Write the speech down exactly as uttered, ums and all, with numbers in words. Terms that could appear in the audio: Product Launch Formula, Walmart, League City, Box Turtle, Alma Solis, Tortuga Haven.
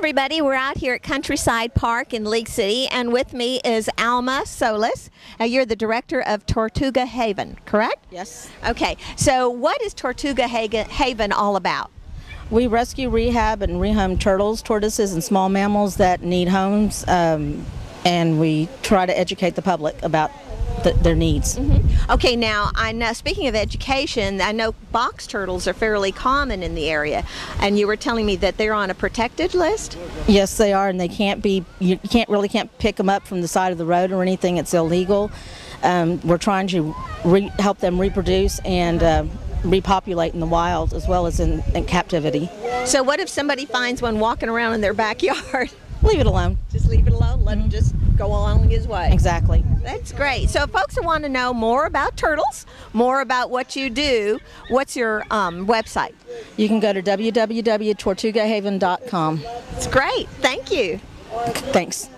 everybody, we're out here at Countryside Park in League City, and with me is Alma Solis. Now, you're the director of Tortuga Haven, correct? Yes. Okay, so what is Tortuga Haven all about? We rescue, rehab, and rehome turtles, tortoises, and small mammals that need homes, um, and we try to educate the public about Th their needs. Mm-hmm. Okay, now I know, speaking of education, I know box turtles are fairly common in the area, and you were telling me that they're on a protected list? Yes, they are, and they can't be, you can't really can't pick them up from the side of the road or anything. It's illegal. Um, we're trying to re help them reproduce and uh, repopulate in the wild as well as in, in captivity. So what if somebody finds one walking around in their backyard? Leave it alone. Just leave it alone. Let mm-hmm. him just go along his way. Exactly. That's great. So if folks who want to know more about turtles, more about what you do, what's your um, website? You can go to w w w dot tortuga haven dot com. It's great. Thank you. Thanks.